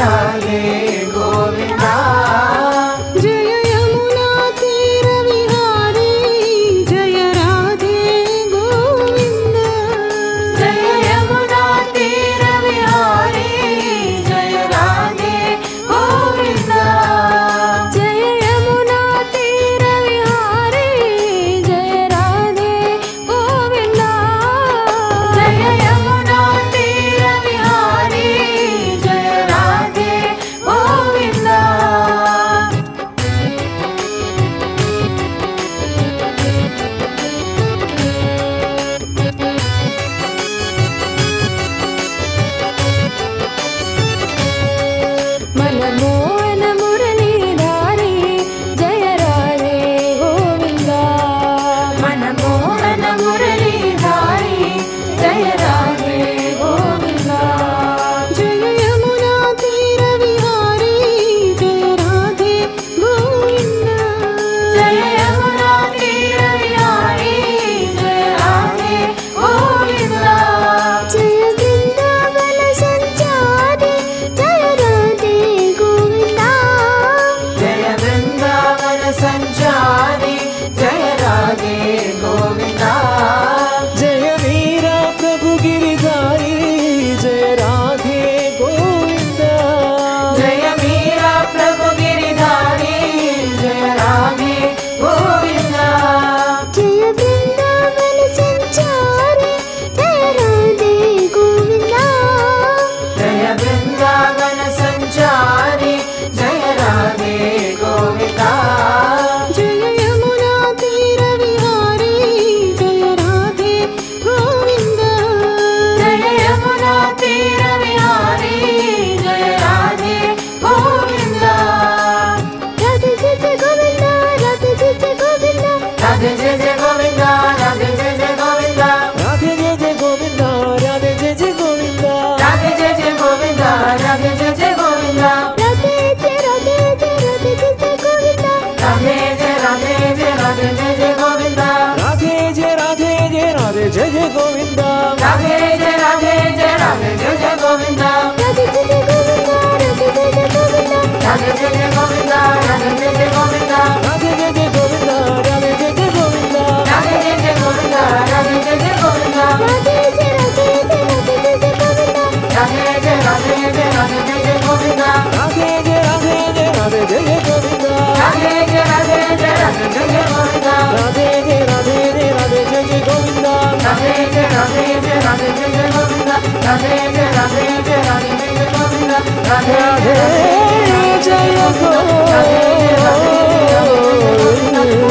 Radhe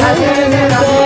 Radhe Radhe Govinda.